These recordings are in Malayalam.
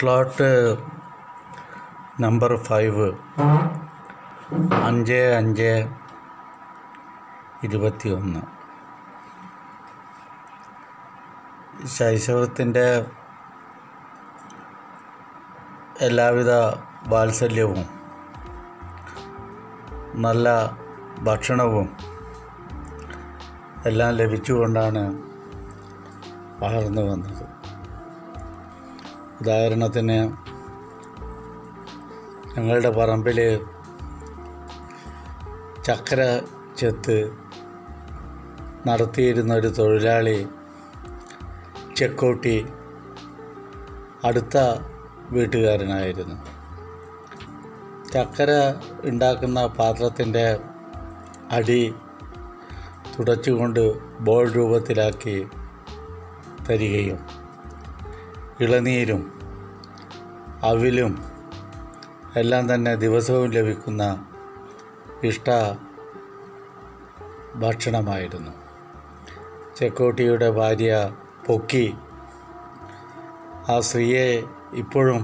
സ്ലോട്ട് നമ്പർ 5 5-5-21 ശൈശവത്തിൻ്റെ എല്ലാവിധ വാത്സല്യവും നല്ല ഭക്ഷണവും എല്ലാം ലഭിച്ചുകൊണ്ടാണ് വളർന്നു വന്നത്. ഉദാഹരണത്തിന് ഞങ്ങളുടെ പറമ്പിൽ ചക്കര ചെത്ത് നടത്തിയിരുന്ന ഒരു തൊഴിലാളി ചെക്കോട്ടി അടുത്ത വീട്ടുകാരനായിരുന്നു. ചക്കര ഉണ്ടാക്കുന്ന പാത്രത്തിൻ്റെ അടി തുടച്ചുകൊണ്ട് ബോൾ രൂപത്തിലാക്കി തരികയും ഇളനീരും അവിലും എല്ലാം തന്നെ ദിവസവും ലഭിക്കുന്ന ഇഷ്ട ഭക്ഷണമായിരുന്നു. ചെക്കോട്ടിയുടെ ഭാര്യ പൊക്കി ആ സ്ത്രീയെ ഇപ്പോഴും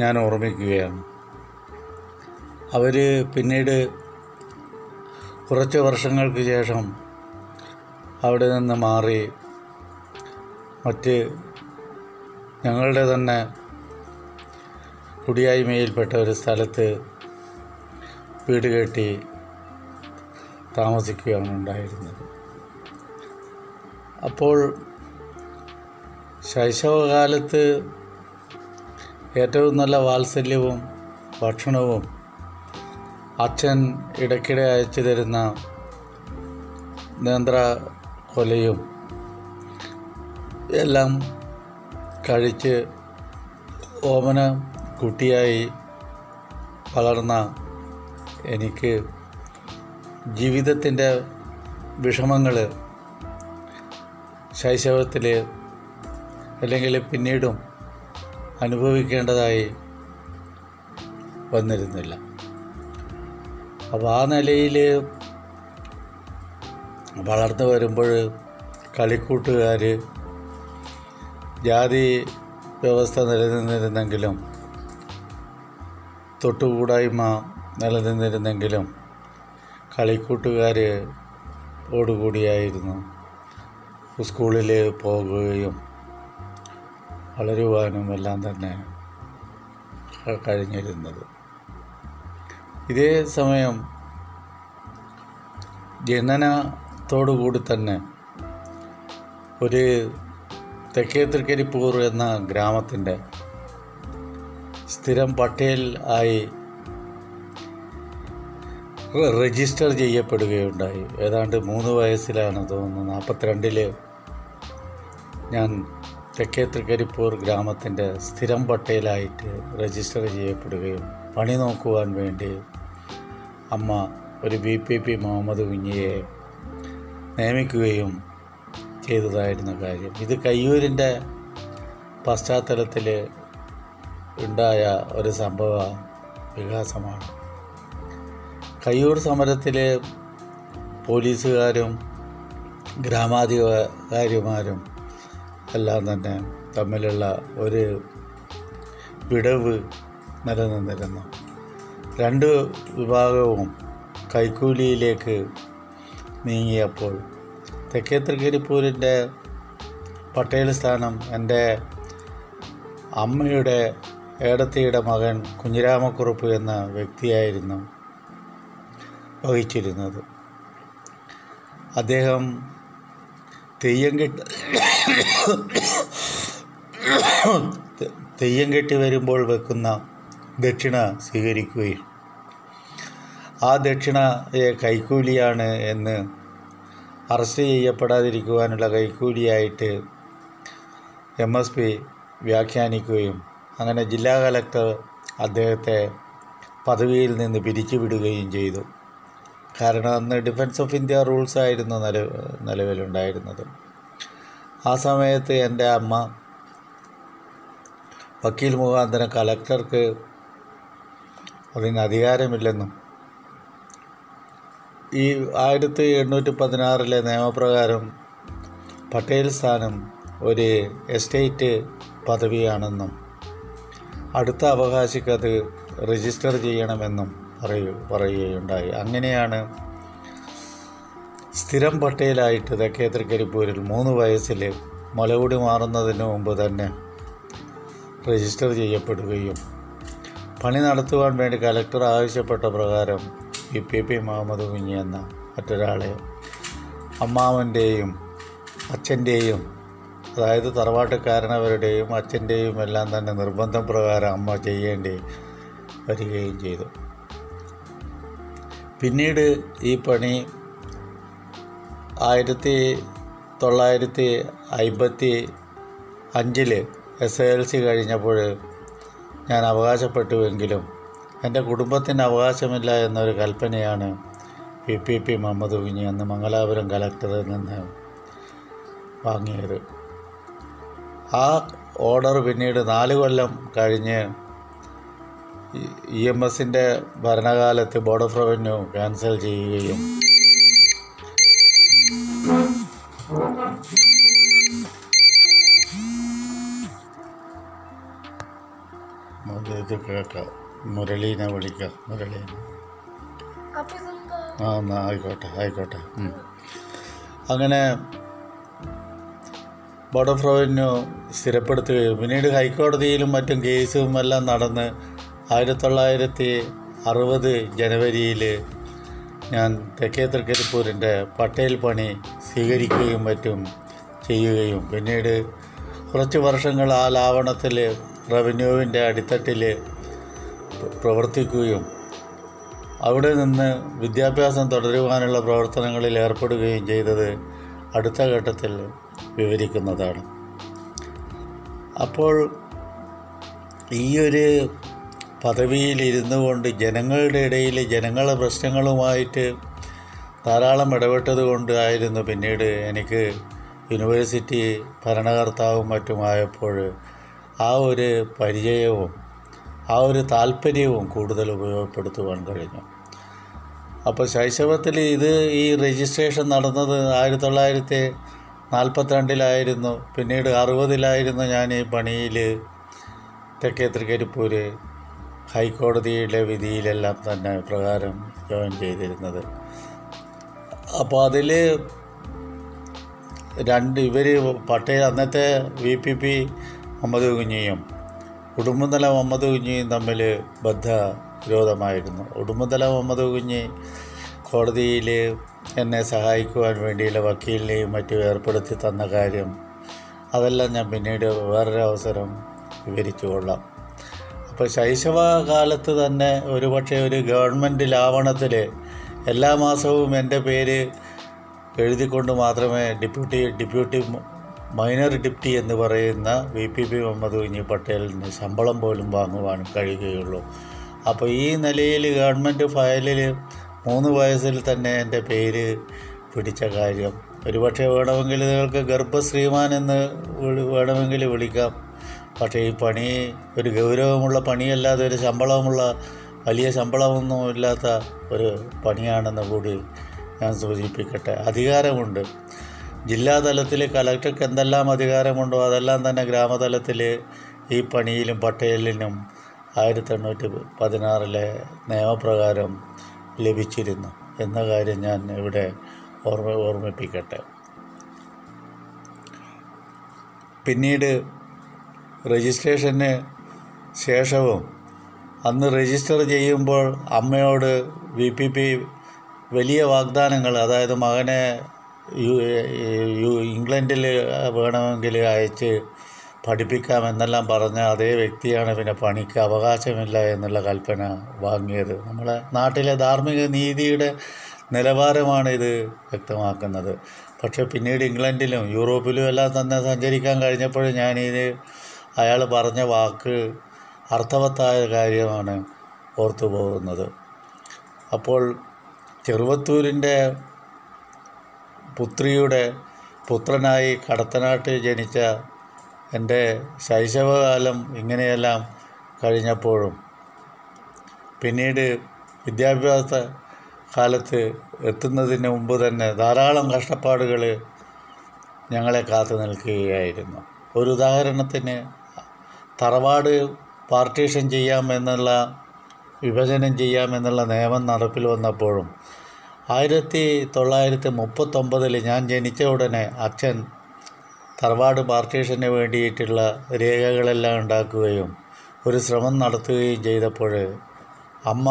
ഞാൻ ഓർമ്മിക്കുകയാണ്. അവർ പിന്നീട് കുറച്ച് വർഷങ്ങൾക്ക് ശേഷം അവിടെ നിന്ന് മാറി മറ്റ് ഞങ്ങളുടെ തന്നെ കുടിയായ്മയിൽപ്പെട്ട ഒരു സ്ഥലത്ത് വീട് കെട്ടി താമസിക്കുകയാണ് ഉണ്ടായിരുന്നത്. അപ്പോൾ ശൈശവകാലത്ത് ഏറ്റവും നല്ല വാത്സല്യവും ഭക്ഷണവും അച്ഛൻ ഇടയ്ക്കിടെ അയച്ചു തരുന്ന നേന്ത്ര കൊലയും എല്ലാം കഴിച്ച് ഓമന കുട്ടിയായി വളർന്ന എനിക്ക് ജീവിതത്തിൻ്റെ വിഷമങ്ങൾ ശൈശവത്തിൽ അല്ലെങ്കിൽ പിന്നീടും അനുഭവിക്കേണ്ടതായി വന്നിരുന്നില്ല. അപ്പോൾ ആ നിലയിൽ വളർന്നു വരുമ്പോൾ കളിക്കൂട്ടുകാർ ജാതി വ്യവസ്ഥ നിലനിന്നിരുന്നെങ്കിലും തൊട്ടുകൂടായ്മ നിലനിന്നിരുന്നെങ്കിലും കളിക്കൂട്ടുകാർ ഓടുകൂടിയായിരുന്നു സ്കൂളിൽ പോകുകയും വളരുവാനും എല്ലാം തന്നെ കഴിഞ്ഞിരുന്നത്. ഇതേ സമയം ജനനത്തോടുകൂടി തന്നെ ഒരു തെക്കേ തൃക്കരിപ്പൂർ എന്ന ഗ്രാമത്തിൻ്റെ സ്ഥിരം പട്ടേൽ ആയി രജിസ്റ്റർ ചെയ്യപ്പെടുകയുണ്ടായി. ഏതാണ്ട് 3 വയസ്സിലാണ് തോന്നുന്നു, 42 ഞാൻ തെക്കേ തൃക്കരിപ്പൂർ ഗ്രാമത്തിൻ്റെ സ്ഥിരം പട്ടേലായിട്ട് രജിസ്റ്റർ ചെയ്യപ്പെടുകയും പണി നോക്കുവാൻ വേണ്ടി അമ്മ ഒരു BPP മുഹമ്മദ് കുഞ്ഞിയെ നിയമിക്കുകയും ചെയ്തതായിരുന്ന കാര്യം. ഇത് കയ്യൂരിൻ്റെ പശ്ചാത്തലത്തിൽ ഉണ്ടായ ഒരു സംഭവ വികാസമാണ്. കയ്യൂർ സമരത്തിൽ പോലീസുകാരും ഗ്രാമാധികാരിമാരും എല്ലാം തന്നെ തമ്മിലുള്ള ഒരു വിടവ് നിലനിന്നിരുന്നു. 2 വിഭാഗവും കൈക്കൂലിയിലേക്ക് നീങ്ങിയപ്പോൾ തെക്കേ തൃക്കരിപ്പൂരിൻ്റെ പട്ടേൽ സ്ഥാനം എൻ്റെ അമ്മയുടെ ഏടത്തിയുടെ മകൻ കുഞ്ഞിരാമക്കുറുപ്പ് എന്ന വ്യക്തിയായിരുന്നു വഹിച്ചിരുന്നത്. അദ്ദേഹം തെയ്യം കെട്ടി വരുമ്പോൾ വെക്കുന്ന ദക്ഷിണ സ്വീകരിക്കുകയും ആ ദക്ഷിണയെ കൈക്കൂലിയാണ് എന്ന് അറസ്റ്റ് ചെയ്യപ്പെടാതിരിക്കുവാനുള്ള കൈക്കൂലിയായിട്ട് MSP വ്യാഖ്യാനിക്കുകയും അങ്ങനെ ജില്ലാ കളക്ടർ അദ്ദേഹത്തെ പദവിയിൽ നിന്ന് പിരിച്ചുവിടുകയും ചെയ്തു. കാരണം അന്ന് ഡിഫൻസ് ഓഫ് ഇന്ത്യ റൂൾസ് ആയിരുന്നു നിലവിലുണ്ടായിരുന്നത്. ആ സമയത്ത് എൻ്റെ അമ്മ വക്കീൽ മുഖാന്തരം കളക്ടർക്ക് അതിന് അധികാരമില്ലെന്നും ഈ 1816 നിയമപ്രകാരം പട്ടേൽ സ്ഥാനം ഒരു എസ്റ്റേറ്റ് പദവിയാണെന്നും അടുത്ത അവകാശിക്കത് രജിസ്റ്റർ ചെയ്യണമെന്നും പറയുകയുണ്ടായി. അങ്ങനെയാണ് സ്ഥിരം പട്ടയിലായിട്ട് തെക്കേ തൃക്കരിപ്പൂരിൽ 3 വയസ്സിൽ മുലകുടി മാറുന്നതിന് മുമ്പ് തന്നെ രജിസ്റ്റർ ചെയ്യപ്പെടുകയും പണി നടത്തുവാൻ വേണ്ടി കലക്ടർ ആവശ്യപ്പെട്ട പ്രകാരം PPP മുഹമ്മദ് കുഞ്ഞി എന്ന മറ്റൊരാളെ അമ്മാവൻ്റെയും അച്ഛൻ്റെയും, അതായത് തറവാട്ടുകാരനവരുടെയും അച്ഛൻ്റെയും എല്ലാം തന്നെ നിർബന്ധപ്രകാരം അമ്മ ചെയ്യേണ്ടി വരികയും ചെയ്തു. പിന്നീട് ഈ പണി 1955 SLC കഴിഞ്ഞപ്പോൾ ഞാൻ അവകാശപ്പെട്ടുവെങ്കിലും എൻ്റെ കുടുംബത്തിന് അവകാശമില്ല എന്നൊരു കൽപ്പനയാണ് PPP മുഹമ്മദ് കുഞ്ഞി അന്ന് മംഗലാപുരം കലക്ടറിൽ നിന്ന് വാങ്ങിയത്. ആ ഓർഡർ പിന്നീട് 4 കൊല്ലം കഴിഞ്ഞ് EMS ഭരണകാലത്ത് ബോർഡ് ഓഫ് റവന്യൂ ക്യാൻസൽ ചെയ്യുകയും മുരളീനെ വിളിക്കാം. മുരളീനെ ആ ആയിക്കോട്ടെ ആയിക്കോട്ടെ. അങ്ങനെ ബോർഡ് ഓഫ് റവന്യൂ സ്ഥിരപ്പെടുത്തുകയും പിന്നീട് ഹൈക്കോടതിയിലും മറ്റും കേസും എല്ലാം നടന്ന് 1960 ജനുവരിയിൽ ഞാൻ തെക്കേ തൃക്കരിപ്പൂരിൻ്റെ പട്ടേൽ പണി സ്വീകരിക്കുകയും മറ്റും ചെയ്യുകയും പിന്നീട് കുറച്ച് വർഷങ്ങൾ ആ ലാവണത്തിൽ റവന്യൂവിൻ്റെ അടിത്തട്ടിൽ പ്രവർത്തിക്കുകയും അവിടെ നിന്ന് വിദ്യാഭ്യാസം തുടരുവാനുള്ള പ്രവർത്തനങ്ങളിൽ ഏർപ്പെടുകയും ചെയ്തത് അടുത്ത ഘട്ടത്തിൽ വിവരിക്കുന്നതാണ്. അപ്പോൾ ഈ ഒരു പദവിയിലിരുന്നു കൊണ്ട് ജനങ്ങളുടെ ഇടയിൽ ജനങ്ങളുടെ പ്രശ്നങ്ങളുമായിട്ട് ധാരാളം ഇടപെട്ടത് കൊണ്ടായിരുന്നു പിന്നീട് എനിക്ക് യൂണിവേഴ്സിറ്റി ഭരണകർത്താവും മറ്റുമായപ്പോൾ ആ ഒരു പരിചയവും ആ ഒരു താല്പര്യവും കൂടുതൽ ഉപയോഗപ്പെടുത്തുവാൻ കഴിഞ്ഞു. അപ്പോൾ ശൈശവത്തിൽ ഈ രജിസ്ട്രേഷൻ നടന്നത് 1942 പിന്നീട് 60 ഞാൻ ഈ പണിയിൽ തെക്കേ തൃക്കരിപ്പൂർ ഹൈക്കോടതിയുടെ വിധിയിലെല്ലാം തന്നെ പ്രകാരം ജോയിൻ ചെയ്തിരുന്നത്. അപ്പോൾ അതിൽ ഇവർ പട്ടേൽ അന്നത്തെ PPP മുഹമ്മദ് കുഞ്ഞിയും ഉടുമ്പുന്തല മുഹമ്മദ് കുഞ്ഞിയും തമ്മിൽ ബദ്ധവിരോധമായിരുന്നു. ഉടുമ്പുന്തല മുഹമ്മദ് കുഞ്ഞി കോടതിയിൽ എന്നെ സഹായിക്കുവാൻ വേണ്ടിയുള്ള വക്കീലിനെയും മറ്റും ഏർപ്പെടുത്തി തന്ന കാര്യം അതെല്ലാം ഞാൻ പിന്നീട് വേറൊരവസരം വിവരിച്ചു കൊള്ളാം. അപ്പോൾ ശൈശവകാലത്ത് തന്നെ ഒരുപക്ഷെ ഒരു ഗവൺമെൻറ് ലാവണത്തിൽ എല്ലാ മാസവും എൻ്റെ പേര് എഴുതിക്കൊണ്ട് മാത്രമേ മൈനർ ഡിപ്റ്റി എന്ന് പറയുന്ന PPP മുഹമ്മദ് കുഞ്ഞി പട്ടേലിന് ശമ്പളം പോലും വാങ്ങുവാൻ കഴിയുകയുള്ളൂ. അപ്പോൾ ഈ നിലയിൽ ഗവൺമെൻറ് ഫയലിൽ 3 വയസ്സിൽ തന്നെ എൻ്റെ പേര് പിടിച്ച കാര്യം ഒരുപക്ഷെ വേണമെങ്കിൽ നിങ്ങൾക്ക് ഗർഭശ്രീമാൻ എന്ന് വേണമെങ്കിൽ വിളിക്കാം. പക്ഷേ ഈ പണി ഒരു ഗൗരവമുള്ള പണിയല്ലാതെ ഒരു ശമ്പളമുള്ള വലിയ ശമ്പളമൊന്നും ഇല്ലാത്ത ഒരു പണിയാണെന്ന് കൂടി ഞാൻ സൂചിപ്പിക്കട്ടെ. അധികാരമുണ്ട്, ജില്ലാതലത്തിൽ കലക്ടർക്ക് എന്തെല്ലാം അധികാരമുണ്ടോ അതെല്ലാം തന്നെ ഗ്രാമതലത്തിൽ ഈ പണിയിലും പട്ടേലിനും 1816 നിയമപ്രകാരം ലഭിച്ചിരുന്നു എന്ന കാര്യം ഞാൻ ഇവിടെ ഓർമ്മിപ്പിക്കട്ടെ. പിന്നീട് രജിസ്ട്രേഷന് ശേഷവും അന്ന് രജിസ്റ്റർ ചെയ്യുമ്പോൾ അമ്മയോട് PPP വലിയ വാഗ്ദാനങ്ങൾ, അതായത് മകനെ ഇംഗ്ലണ്ടിൽ വേണമെങ്കിൽ അയച്ച് പഠിപ്പിക്കാമെന്നെല്ലാം പറഞ്ഞ അതേ വ്യക്തിയാണ് പിന്നെ പണിക്ക് അവകാശമില്ല എന്നുള്ള കൽപ്പന വാങ്ങിയത്. നമ്മളെ നാട്ടിലെ ധാർമ്മിക നീതിയുടെ നിലവാരമാണ് ഇത് വ്യക്തമാക്കുന്നത്. പക്ഷേ പിന്നീട് ഇംഗ്ലണ്ടിലും യൂറോപ്പിലും എല്ലാം തന്നെ സഞ്ചരിക്കാൻ കഴിഞ്ഞപ്പോൾ ഞാനിത് അയാൾ പറഞ്ഞ വാക്ക് അർത്ഥവത്തായ കാര്യമാണ് ഓർത്തു പോകുന്നത്. അപ്പോൾ ചെറുവത്തൂരിൻ്റെ പുത്രിയുടെ പുത്രനായി കടത്തനാട്ടിൽ ജനിച്ച എൻ്റെ ശൈശവകാലം ഇങ്ങനെയെല്ലാം കഴിഞ്ഞപ്പോഴും പിന്നീട് വിദ്യാഭ്യാസ കാലത്ത് എത്തുന്നതിന് മുമ്പ് തന്നെ ധാരാളം കഷ്ടപ്പാടുകൾ ഞങ്ങളെ കാത്തു നിൽക്കുകയായിരുന്നു. ഒരു ഉദാഹരണത്തിന്, തറവാട് പാർട്ടീഷൻ ചെയ്യാമെന്നുള്ള വിഭജനം ചെയ്യാമെന്നുള്ള നിയമം നടപ്പിൽ വന്നപ്പോഴും 1939 ഞാൻ ജനിച്ച ഉടനെ അച്ഛൻ തറവാട് പാർട്ടീഷന് വേണ്ടിയിട്ടുള്ള രേഖകളെല്ലാം ഉണ്ടാക്കുകയും ഒരു ശ്രമം നടത്തുകയും ചെയ്തപ്പോൾ അമ്മ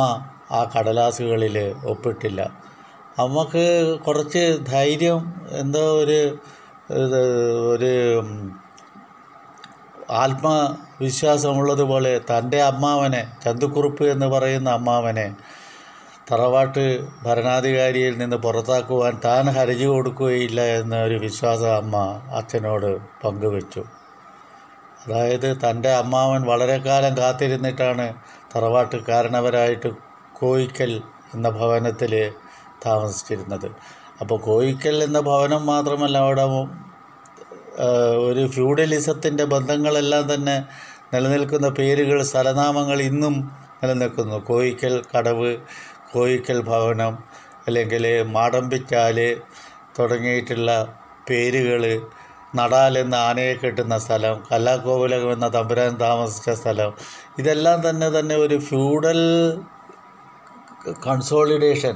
ആ കടലാസുകളിൽ ഒപ്പിട്ടില്ല. അമ്മക്ക് കുറച്ച് ധൈര്യം, എന്തോ ഒരു ആത്മവിശ്വാസമുള്ളതുപോലെ തൻ്റെ അമ്മാവനെ, ചന്തുക്കുറുപ്പ് എന്ന് പറയുന്ന അമ്മാവനെ തറവാട്ട് ഭരണാധികാരിയിൽ നിന്ന് പുറത്താക്കുവാൻ താൻ ഹർജി കൊടുക്കുകയില്ല എന്നൊരു വിശ്വാസം അമ്മ അച്ഛനോട് പങ്കുവെച്ചു. അതായത് തൻ്റെ അമ്മാവൻ വളരെ കാലം കാത്തിരുന്നിട്ടാണ് തറവാട്ട് കാരണവരായിട്ട് കോയിക്കൽ എന്ന ഭവനത്തിൽ താമസിച്ചിരുന്നത്. അപ്പോൾ കോയിക്കൽ എന്ന ഭവനം മാത്രമല്ല, അവിടെ ഒരു ഫ്യൂഡലിസത്തിൻ്റെ ബന്ധങ്ങളെല്ലാം തന്നെ നിലനിൽക്കുന്ന പേരുകൾ, സ്ഥലനാമങ്ങൾ ഇന്നും നിലനിൽക്കുന്നു. കോയിക്കൽ കടവ്, കോയിക്കൽ ഭവനം, അല്ലെങ്കിൽ മാടമ്പിച്ചാല് തുടങ്ങിയിട്ടുള്ള പേരുകൾ, നടാൽ എന്ന ആനയെ കെട്ടുന്ന സ്ഥലം, കലാകോവിലകം എന്ന തമ്പുരാൻ താമസിച്ച സ്ഥലം, ഇതെല്ലാം തന്നെ ഒരു ഫ്യൂഡൽ കൺസോളിഡേഷൻ,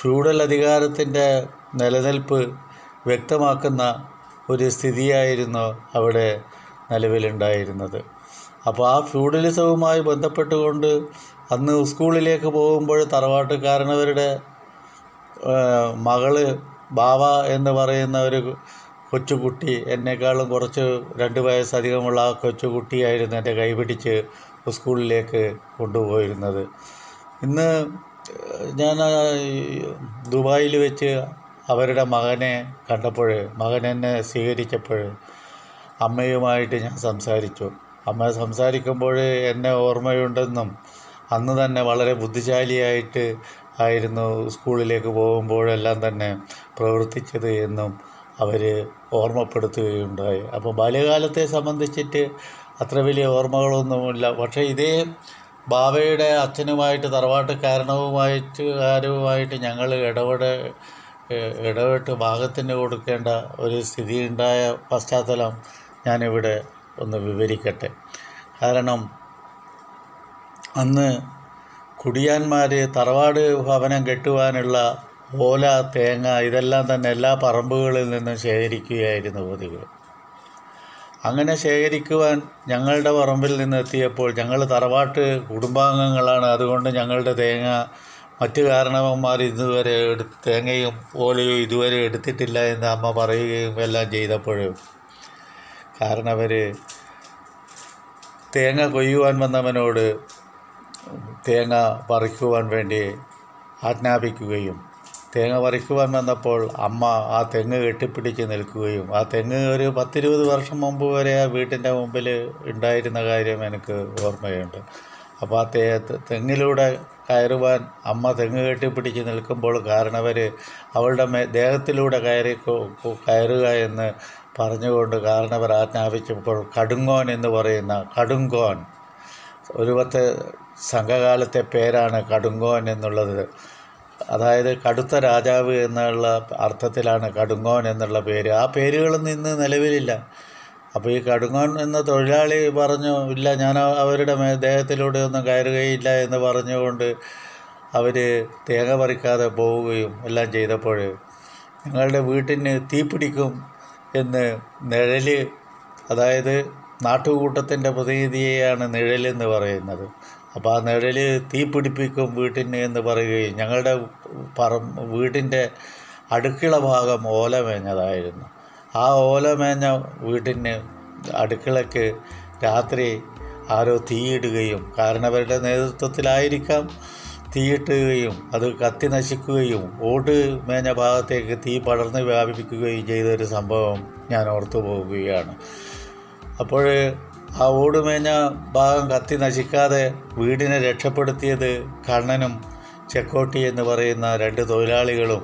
ഫ്യൂഡൽ അധികാരത്തിൻ്റെ നിലനിൽപ്പ് വ്യക്തമാക്കുന്ന ഒരു സ്ഥിതിയായിരുന്നു അവിടെ നിലവിലുണ്ടായിരുന്നത്. അപ്പോൾ ആ ഫ്യൂഡലിസവുമായി ബന്ധപ്പെട്ടുകൊണ്ട് അന്ന് സ്കൂളിലേക്ക് പോകുമ്പോൾ തറവാട്ടുകാരനവരുടെ മകള് ബാവ എന്ന് പറയുന്ന ഒരു കൊച്ചുകുട്ടി, എന്നെക്കാളും കുറച്ച് 2 വയസ്സധികമുള്ള ആ കൊച്ചുകുട്ടിയായിരുന്നു എൻ്റെ കൈപിടിച്ച് സ്കൂളിലേക്ക് കൊണ്ടുപോയിരുന്നത്. ഇന്ന് ഞാൻ ദുബായിൽ വെച്ച് അവരുടെ മകനെ കണ്ടപ്പോൾ, മകൻ എന്നെ സ്വീകരിച്ചപ്പോൾ അമ്മയുമായിട്ട് ഞാൻ സംസാരിച്ചു. അമ്മ സംസാരിക്കുമ്പോൾ എന്നെ ഓർമ്മയുണ്ടെന്നും അന്ന് തന്നെ വളരെ ബുദ്ധിശാലിയായിട്ട് ആയിരുന്നു സ്കൂളിലേക്ക് പോകുമ്പോഴെല്ലാം തന്നെ പ്രവർത്തിച്ചത് എന്നും അവർ ഓർമ്മപ്പെടുത്തുകയുണ്ടായി. അപ്പോൾ ബാല്യകാലത്തെ സംബന്ധിച്ചിട്ട് അത്ര വലിയ ഓർമ്മകളൊന്നുമില്ല. പക്ഷേ ഇതേ ബാബയുടെ അച്ഛനുമായിട്ട് തറവാട്ടുകാരനുമായിട്ട് ഞങ്ങൾ ഇടപെട്ട് ഭാഗത്തിന് കൊടുക്കേണ്ട ഒരു സ്ഥിതിയുണ്ടായ പശ്ചാത്തലം ഞാനിവിടെ ഒന്ന് വിവരിക്കട്ടെ. കാരണം അന്ന് കുടിയാന്മാർ തറവാട് ഭവനം കെട്ടുവാനുള്ള ഓല, തേങ്ങ ഇതെല്ലാം തന്നെ എല്ലാ പറമ്പുകളിൽ നിന്നും ശേഖരിക്കുകയായിരുന്നു പതിവ്. അങ്ങനെ ശേഖരിക്കുവാൻ ഞങ്ങളുടെ പറമ്പിൽ നിന്നെത്തിയപ്പോൾ, ഞങ്ങൾ തറവാട്ട് കുടുംബാംഗങ്ങളാണ്, അതുകൊണ്ട് ഞങ്ങളുടെ തേങ്ങ മറ്റു കാരണവന്മാർ ഇതുവരെ തേങ്ങയും ഓലയും ഇതുവരെ എടുത്തിട്ടില്ല എന്ന് അമ്മ പറയുകയും എല്ലാം ചെയ്തപ്പോഴും, കാരണം അവർ തേങ്ങ കൊയ്യുവാൻ വന്നവനോട് തേങ്ങ പറിക്കുവാൻ വേണ്ടി ആജ്ഞാപിക്കുകയും, തേങ്ങ പറിക്കുവാൻ വന്നപ്പോൾ അമ്മ ആ തെങ്ങ് കെട്ടിപ്പിടിച്ച് നിൽക്കുകയും, ആ തെങ്ങ് ഒരു 10-20 വർഷം മുമ്പ് വരെ ആ വീട്ടിൻ്റെ മുമ്പിൽ ഉണ്ടായിരുന്ന കാര്യം എനിക്ക് ഓർമ്മയുണ്ട്. അപ്പോൾ ആ തെങ്ങിലൂടെ കയറുവാൻ അമ്മ തെങ്ങ് കെട്ടിപ്പിടിച്ച് നിൽക്കുമ്പോൾ കാരണവർ അവളുടെ ദേഹത്തിലൂടെ കയറുക എന്ന് പറഞ്ഞുകൊണ്ട് കാരണവർ ആജ്ഞാപിച്ചപ്പോൾ കടുങ്ങോൻ എന്ന് പറയുന്ന കടുങ്കോൻ, ഒരുപത്തെ സംഘകാലത്തെ പേരാണ് കടുങ്കോൻ എന്നുള്ളത്. അതായത് കടുത്ത രാജാവ് എന്നുള്ള അർത്ഥത്തിലാണ് കടുങ്ങോൻ എന്നുള്ള പേര്. ആ പേരുകളൊന്നും ഇന്ന് നിലവിലില്ല. അപ്പോൾ ഈ കടുങ്ങോൻ എന്ന തൊഴിലാളി പറഞ്ഞു, ഇല്ല, ഞാൻ അവരുടെ ദേഹത്തിലൂടെ ഒന്നും കയറുകയില്ല എന്ന് പറഞ്ഞുകൊണ്ട് അവർ തേങ്ങ പറിക്കാതെ പോവുകയും എല്ലാം ചെയ്തപ്പോൾ ഞങ്ങളുടെ വീട്ടിന് തീപിടിക്കും എന്ന് നിഴൽ, അതായത് നാട്ടുകൂട്ടത്തിൻ്റെ പ്രതിനിധിയെയാണ് നിഴലെന്ന് പറയുന്നത്. അപ്പോൾ ആ നിഴൽ തീപിടിപ്പിക്കും വീട്ടിന് എന്ന് പറയുകയും, ഞങ്ങളുടെ വീട്ടിൻ്റെ അടുക്കള ഭാഗം ഓലമേഞ്ഞതായിരുന്നു. ആ ഓലമേഞ്ഞ വീട്ടിന് അടുക്കളയ്ക്ക് രാത്രി ആരോ തീയിടുകയും, കാരണവരുടെ നേതൃത്വത്തിലായിരിക്കാം തീയിട്ടുകയും, അത് കത്തി നശിക്കുകയും ഓട് മേഞ്ഞ ഭാഗത്തേക്ക് തീ പടർന്ന് വ്യാപിപ്പിക്കുകയും ചെയ്തൊരു സംഭവം ഞാൻ ഓർത്തു പോവുകയാണ്. അപ്പോൾ ആ ഓടുമേഞ്ഞ ഭാഗം കത്തി നശിക്കാതെ വീടിനെ രക്ഷപ്പെടുത്തിയത് കണ്ണനും ചെക്കോട്ടി എന്ന് പറയുന്ന 2 തൊഴിലാളികളും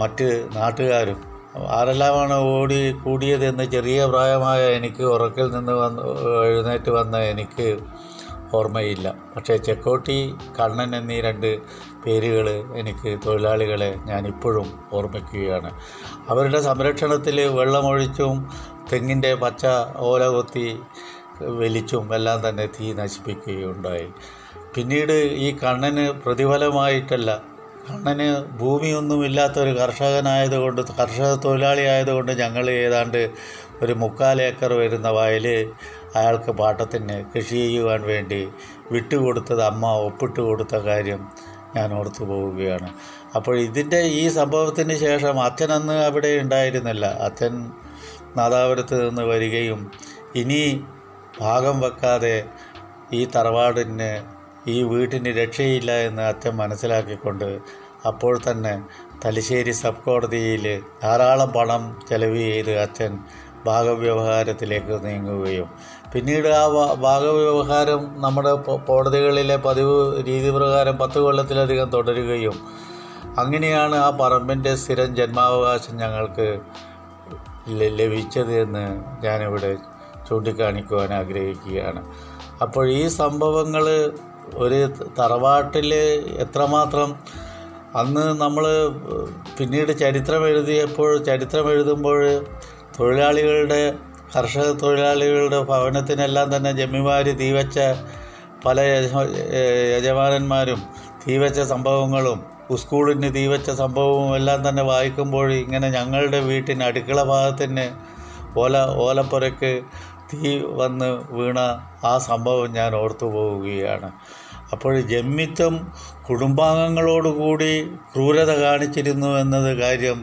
മറ്റ് നാട്ടുകാരും ആരെല്ലാമാണ് ഓടി കൂടിയതെന്ന് ചെറിയ പ്രായമായ എനിക്ക്, ഉറക്കിൽ നിന്ന് എഴുന്നേറ്റ് വന്ന എനിക്ക് ഓർമ്മയില്ല. പക്ഷേ ചെക്കോട്ടി, കണ്ണൻ എന്നീ രണ്ട് പേരുകൾ എനിക്ക് തൊഴിലാളികളെ ഞാനിപ്പോഴും ഓർമ്മിക്കുകയാണ്. അവരുടെ സംരക്ഷണത്തിൽ വെള്ളമൊഴിച്ചും തെങ്ങിൻ്റെ പച്ച ഓല കൊത്തി വലിച്ചും എല്ലാം തന്നെ തീ നശിപ്പിക്കുകയുണ്ടായി. പിന്നീട് ഈ കണ്ണന് പ്രതിഫലമായിട്ടല്ല, കണ്ണന് ഭൂമിയൊന്നുമില്ലാത്തൊരു കർഷകനായതുകൊണ്ട്, കർഷക തൊഴിലാളി ആയതുകൊണ്ട് ഞങ്ങൾ ഏതാണ്ട് ഒരു 3/4 ഏക്കർ വരുന്ന വയൽ അയാൾക്ക് പാട്ടത്തിന് കൃഷി ചെയ്യുവാൻ വേണ്ടി വിട്ടുകൊടുത്തത് അമ്മ ഒപ്പിട്ട് കൊടുത്ത കാര്യം ഞാൻ ഓർത്തു പോവുകയാണ്. അപ്പോൾ ഇതിൻ്റെ ഈ സംഭവത്തിന് ശേഷം അച്ഛനന്ന് അവിടെ ഉണ്ടായിരുന്നില്ല. അച്ഛൻ നാദാപുരത്ത് നിന്ന് വരികയും ഇനി ഭാഗം വെക്കാതെ ഈ തറവാടിന്, ഈ വീട്ടിന് രക്ഷയില്ല എന്ന് അച്ഛൻ മനസ്സിലാക്കിക്കൊണ്ട് അപ്പോൾ തന്നെ തലശ്ശേരി സബ് കോടതിയിൽ ധാരാളം പണം ചെലവ് ചെയ്ത് അച്ഛൻ ഭാഗവ്യവഹാരത്തിലേക്ക് നീങ്ങുകയും പിന്നീട് ആ ഭാഗവ്യവഹാരം നമ്മുടെ കോടതികളിലെ പതിവ് രീതി പ്രകാരം 10 കൊല്ലത്തിലധികം തുടരുകയും അങ്ങനെയാണ് ആ പറമ്പിൻ്റെ സ്ഥിരം ജന്മാവകാശം ഞങ്ങൾക്ക് ലഭിച്ചത് എന്ന് ഞാനിവിടെ ചൂണ്ടിക്കാണിക്കുവാൻ ആഗ്രഹിക്കുകയാണ്. അപ്പോൾ ഈ സംഭവങ്ങൾ ഒരു തറവാട്ടിൽ എത്രമാത്രം അന്ന് നമ്മൾ പിന്നീട് ചരിത്രം എഴുതുമ്പോൾ തൊഴിലാളികളുടെ, കർഷക തൊഴിലാളികളുടെ ഭവനത്തിനെല്ലാം തന്നെ ജമിമാർ തീവച്ച പല യജമാനന്മാരും തീവച്ച സംഭവങ്ങളും സ്കൂളിന് തീവച്ച സംഭവവും എല്ലാം തന്നെ വായിക്കുമ്പോൾ ഇങ്ങനെ ഞങ്ങളുടെ വീട്ടിന് അടുക്കള ഭാഗത്തിന് ഓലപ്പുരയ്ക്ക് തീ വന്ന് വീണ ആ സംഭവം ഞാൻ ഓർത്തു പോവുകയാണ്. അപ്പോൾ ജന്മിത്തം കുടുംബാംഗങ്ങളോടുകൂടി ക്രൂരത കാണിച്ചിരുന്നു എന്നത് കാര്യം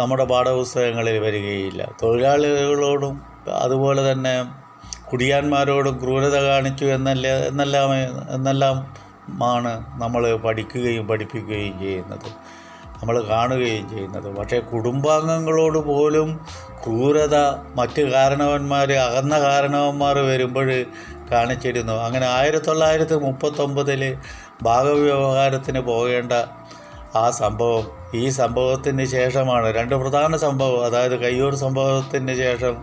നമ്മുടെ പാഠപുസ്തകങ്ങളിൽ വരികയില്ല. തൊഴിലാളികളോടും അതുപോലെ തന്നെ കുടിയാന്മാരോടും ക്രൂരത കാണിച്ചു എന്നെല്ലാമാണ് നമ്മൾ പഠിക്കുകയും പഠിപ്പിക്കുകയും ചെയ്യുന്നത്, നമ്മൾ കാണുകയും ചെയ്യുന്നത്. പക്ഷേ കുടുംബാംഗങ്ങളോട് പോലും ക്രൂരത മറ്റ് കാരണവന്മാർ, അകന്ന കാരണവന്മാർ വരുമ്പോൾ കാണിച്ചിരുന്നു. അങ്ങനെ 1939 ഭാഗവ്യവഹാരത്തിന് പോകേണ്ട ആ സംഭവം ഈ സംഭവത്തിന് ശേഷമാണ്. 2 പ്രധാന സംഭവം, അതായത് കയ്യൂർ സംഭവത്തിന് ശേഷം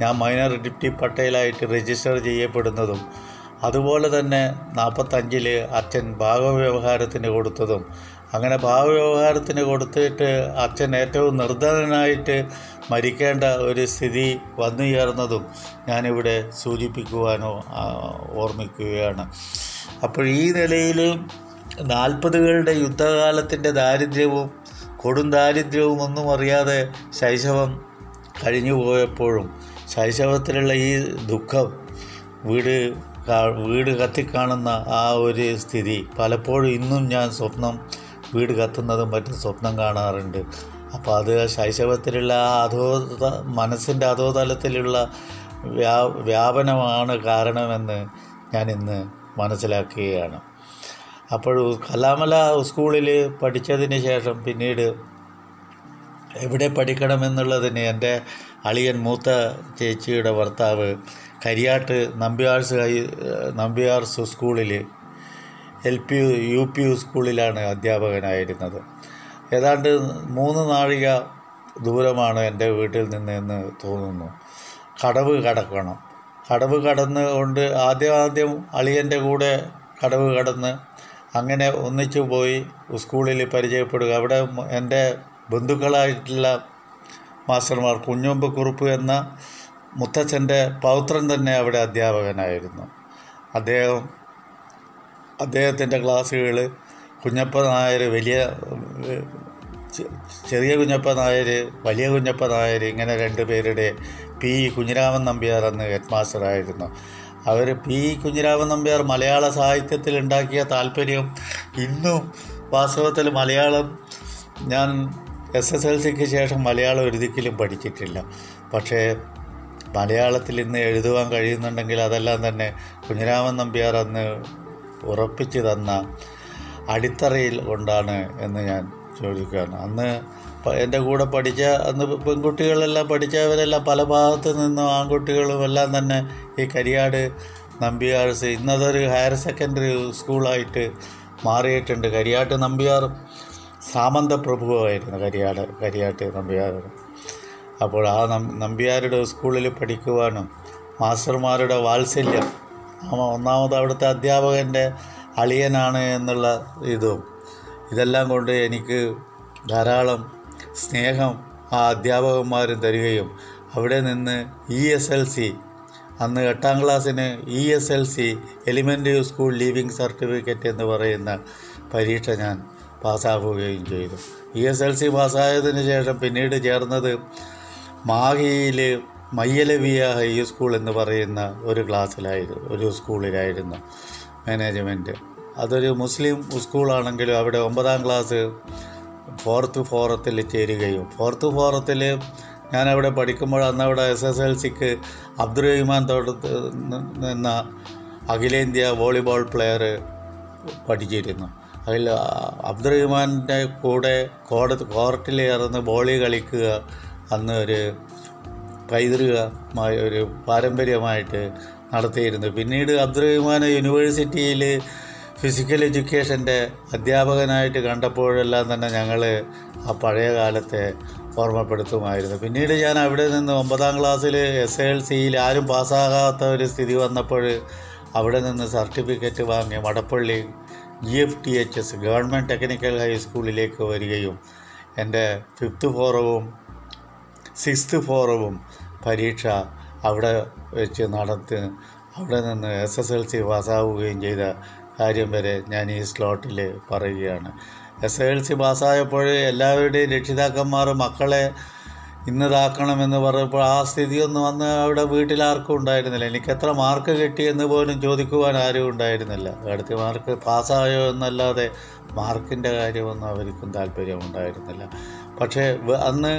ഞാൻ മൈനർ ഡിപ്റ്റി പട്ടേലായിട്ട് രജിസ്റ്റർ ചെയ്യപ്പെടുന്നതും അതുപോലെ തന്നെ 45 അച്ഛൻ ഭാഗവ്യവഹാരത്തിന് കൊടുത്തതും. അങ്ങനെ ഭാഗവ്യവഹാരത്തിന് കൊടുത്തിട്ട് അച്ഛൻ ഏറ്റവും നിർധനനായിട്ട് മരിക്കേണ്ട ഒരു സ്ഥിതി വന്നു ചേർന്നതും ഞാനിവിടെ സൂചിപ്പിക്കുവാനോ ഓർമ്മിക്കുകയാണ്. അപ്പോൾ ഈ നിലയിൽ 40കളുടെ യുദ്ധകാലത്തിൻ്റെ ദാരിദ്ര്യവും കൊടും ദാരിദ്ര്യവും ഒന്നും അറിയാതെ ശൈശവം കഴിഞ്ഞു പോയപ്പോഴും ശൈശവത്തിലുള്ള ഈ ദുഃഖം, വീട് കത്തിക്കാണുന്ന ആ ഒരു സ്ഥിതി പലപ്പോഴും ഇന്നും ഞാൻ വീട് കത്തുന്നതും മറ്റും സ്വപ്നം കാണാറുണ്ട്. അപ്പോൾ അത് ശൈശവത്തിലുള്ള മനസ്സിൻ്റെ അധോതലത്തിലുള്ള വ്യാപനമാണ് കാരണമെന്ന് ഞാൻ ഇന്ന് മനസ്സിലാക്കുകയാണ്. അപ്പോൾ കലാമല സ്കൂളിൽ പഠിച്ചതിന് ശേഷം പിന്നീട് എവിടെ പഠിക്കണമെന്നുള്ളതിന് എൻ്റെ അളിയൻ മൂത്ത ചേച്ചിയുടെ ഭർത്താവ് കരിയാട്ട് നമ്പ്യാർസ് സ്കൂളിൽ യു പി സ്കൂളിലാണ് അധ്യാപകനായിരുന്നത്. ഏതാണ്ട് 3 നാഴിക ദൂരമാണ് എൻ്റെ വീട്ടിൽ നിന്നെന്ന് തോന്നുന്നു. കടവ് കടക്കണം. കടവ് കടന്ന് കൊണ്ട് ആദ്യം അളിയൻ്റെ കൂടെ കടവ് കടന്ന് അങ്ങനെ ഒന്നിച്ചു പോയി സ്കൂളിൽ പരിചയപ്പെടുക. അവിടെ എൻ്റെ ബന്ധുക്കളായിട്ടുള്ള മാസ്റ്റർമാർ, കുഞ്ഞുമ്പ് കുറുപ്പ് എന്ന മുത്തച്ഛൻ്റെ പൗത്രൻ തന്നെ അവിടെ അധ്യാപകനായിരുന്നു. അദ്ദേഹത്തിൻ്റെ ക്ലാസ്സുകൾ കുഞ്ഞപ്പ നായർ, ചെറിയ കുഞ്ഞപ്പ നായർ, വലിയ കുഞ്ഞപ്പ നായർ, ഇങ്ങനെ 2 പേരുടെ, പി കുഞ്ഞിരാമൻ നമ്പ്യാർ അന്ന് ഹെഡ് മാസ്റ്ററായിരുന്നു. അവർ പി കുഞ്ഞിരാമൻ നമ്പ്യാർ മലയാള സാഹിത്യത്തിൽ ഉണ്ടാക്കിയ താല്പര്യം ഇന്നും വാസ്തവത്തിൽ മലയാളം, ഞാൻ SSLCക്ക് ശേഷം മലയാളം ഒരിക്കലും പഠിച്ചിട്ടില്ല. പക്ഷേ മലയാളത്തിൽ ഇന്ന് എഴുതുവാൻ കഴിയുന്നുണ്ടെങ്കിൽ അതെല്ലാം തന്നെ കുഞ്ഞിരാമൻ നമ്പ്യാർ അന്ന് ഉറപ്പിച്ചു തന്ന അടിത്തറയിൽ കൊണ്ടാണ് എന്ന് ഞാൻ ചോദിക്കുകയാണ്. അന്ന് എൻ്റെ കൂടെ അന്ന് പെൺകുട്ടികളെല്ലാം പഠിച്ചവരെല്ലാം പല ഭാഗത്തു നിന്നും ആൺകുട്ടികളും എല്ലാം തന്നെ ഈ കരിയാട് നമ്പ്യാർസ്, ഇന്നതൊരു ഹയർ സെക്കൻഡറി സ്കൂളായിട്ട് മാറിയിട്ടുണ്ട്. കരിയാട്ട് നമ്പ്യാർ സാമന്തപ്രഭുവായിരുന്നു കരിയാട്ട് നമ്പ്യാർ. അപ്പോൾ ആ നമ്പ്യാരുടെ സ്കൂളിൽ പഠിക്കുവാനും മാസ്റ്റർമാരുടെ വാത്സല്യം ഒന്നാമത് അവിടുത്തെ അധ്യാപകൻ്റെ അളിയനാണ് എന്നുള്ള ഇതും ഇതെല്ലാം കൊണ്ട് എനിക്ക് ധാരാളം സ്നേഹം ആ അധ്യാപകന്മാരും തരികയും അവിടെ നിന്ന് ESLC അന്ന് 8ാം ക്ലാസ്സിന് ESLC elementary school leaving certificate എന്ന് പറയുന്ന പരീക്ഷ ഞാൻ പാസ്സാവുകയും ചെയ്തു. ESLC പാസ്സായതിനു ശേഷം പിന്നീട് ചേർന്നത് മാഹിയിൽ മയ്യലവിയ ഹൈ സ്കൂൾ എന്ന് പറയുന്ന ഒരു സ്കൂളിലായിരുന്നു മാനേജ്മെൻറ്റ്. അതൊരു മുസ്ലിം സ്കൂളാണെങ്കിലും അവിടെ 9ാം ക്ലാസ് ഫോർത്ത് ഫോറത്തിൽ ചേരുകയും ഫോർത്ത് ഫോറത്തിൽ ഞാനവിടെ പഠിക്കുമ്പോൾ അന്നവിടെ SSLCക്ക് അബ്ദുറഹിമാൻ തൊടുത്ത് നിന്ന അഖിലേന്ത്യാ വോളിബോൾ പ്ലെയർ പഠിച്ചിരുന്നു. അതിൽ അബ്ദുറഹിമാൻ്റെ കൂടെ കോർട്ടിൽ ഇറന്ന് വോളി കളിക്കുക അന്ന് ഒരു പൈതൃകമായ ഒരു പാരമ്പര്യമായിട്ട് നടത്തിയിരുന്നു. പിന്നീട് അബ്ദുറഹിമാൻ യൂണിവേഴ്സിറ്റിയിൽ ഫിസിക്കൽ എഡ്യൂക്കേഷൻ്റെ അധ്യാപകനായിട്ട് കണ്ടപ്പോഴെല്ലാം തന്നെ ഞങ്ങൾ ആ പഴയ കാലത്തെ ഓർമ്മപ്പെടുത്തുമായിരുന്നു. പിന്നീട് ഞാൻ അവിടെ നിന്ന് 9ാം ക്ലാസ്സിൽ SSLCയിൽ ആരും പാസ്സാകാത്ത ഒരു സ്ഥിതി വന്നപ്പോൾ അവിടെ നിന്ന് സർട്ടിഫിക്കറ്റ് വാങ്ങി മടപ്പള്ളി GFTHS ഗവൺമെൻറ് ടെക്നിക്കൽ ഹൈസ്കൂളിലേക്ക് വരികയും എൻ്റെ 5th ഫോറവും 6th ഫോറവും പരീക്ഷ അവിടെ വെച്ച് നടത്തി അവിടെ നിന്ന് SSLC പാസ്സാവുകയും ചെയ്ത കാര്യം വരെ ഞാൻ ഈ സ്ലോട്ടിൽ പറയുകയാണ്. SSLC പാസ്സായപ്പോൾ എല്ലാവരുടെയും രക്ഷിതാക്കന്മാർ മക്കളെ ഇന്നതാക്കണമെന്ന് പറഞ്ഞപ്പോൾ ആ സ്ഥിതിയൊന്നും അന്ന് അവിടെ വീട്ടിലാർക്കും ഉണ്ടായിരുന്നില്ല. എനിക്ക് എത്ര മാർക്ക് കിട്ടിയെന്ന് പോലും ചോദിക്കുവാൻ ആരും ഉണ്ടായിരുന്നില്ല. അടുത്ത മാർക്ക് പാസ്സായോ എന്നല്ലാതെ മാർക്കിൻ്റെ കാര്യമൊന്നും അവർക്കും താല്പര്യമുണ്ടായിരുന്നില്ല. പക്ഷേ അന്ന്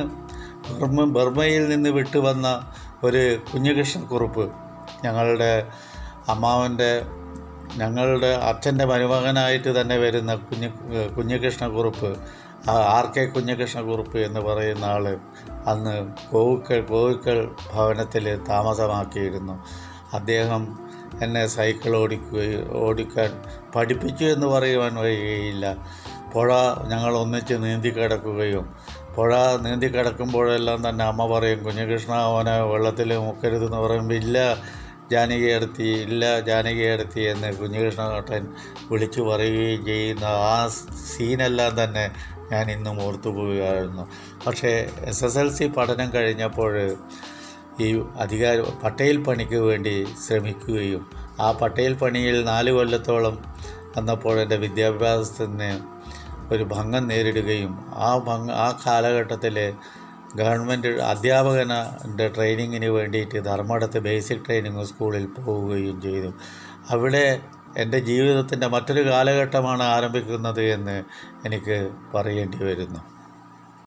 ബർമ്മയിൽ നിന്ന് വിട്ടുവന്ന ഒരു കുഞ്ഞുകൃഷ്ണക്കുറുപ്പ് ഞങ്ങളുടെ അമ്മാവൻ്റെ ഞങ്ങളുടെ അച്ഛൻ്റെ മരുമകനായിട്ട് തന്നെ വരുന്ന കുഞ്ഞുകൃഷ്ണക്കുറുപ്പ് RK കുഞ്ഞുകൃഷ്ണക്കുറുപ്പ് എന്ന് പറയുന്ന ആൾ അന്ന് കോവിക്കൽ ഭവനത്തിൽ താമസമാക്കിയിരുന്നു. അദ്ദേഹം എന്നെ സൈക്കിൾ ഓടിക്കാൻ പഠിപ്പിച്ചു എന്ന് പറയുവാൻ കഴിയുകയില്ല. പുഴ ഞങ്ങൾ ഒന്നിച്ച് നീന്തിക്കിടക്കുകയും പുഴ നീന്തിക്കിടക്കുമ്പോഴെല്ലാം തന്നെ അമ്മ പറയും, കുഞ്ഞുകൃഷ്ണ അവനെ വെള്ളത്തിൽ മുക്കരുതെന്ന് പറയുമ്പോൾ ഇല്ല ജാനകിയെടുത്തി എന്ന് കുഞ്ഞുകൃഷ്ണൻ വിളിച്ചു പറയുകയും ചെയ്യുന്ന ആ സീനെല്ലാം തന്നെ ഞാൻ ഇന്നും ഓർത്തു പോവുകയായിരുന്നു. പക്ഷേ SSLC പഠനം കഴിഞ്ഞപ്പോൾ ഈ പട്ടേൽ പണിക്ക് വേണ്ടി ശ്രമിക്കുകയും ആ പട്ടേൽ പണിയിൽ 4 കൊല്ലത്തോളം വന്നപ്പോൾ എൻ്റെ വിദ്യാഭ്യാസത്തിന് ഒരു ഭംഗം നേരിടുകയും ആ കാലഘട്ടത്തിൽ ഗവൺമെൻറ് അധ്യാപകൻ്റെ ട്രെയിനിങ്ങിന് വേണ്ടിയിട്ട് ധർമ്മടത്ത് ബേസിക് ട്രെയിനിങ് സ്കൂളിൽ പോവുകയും ചെയ്തു. അവിടെ എൻ്റെ ജീവിതത്തിൻ്റെ മറ്റൊരു കാലഘട്ടമാണ് ആരംഭിക്കുന്നത് എന്ന് എനിക്ക് പറയേണ്ടി വരുന്നു.